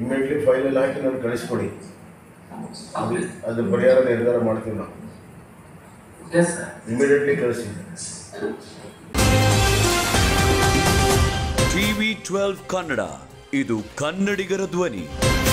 Immediately file like in and Kalishpudi. As the Padiara Nedara Martina. Yes, sir. Immediately Kalishpudi. TV12 Kannada. Idu Kannadigar Dwani.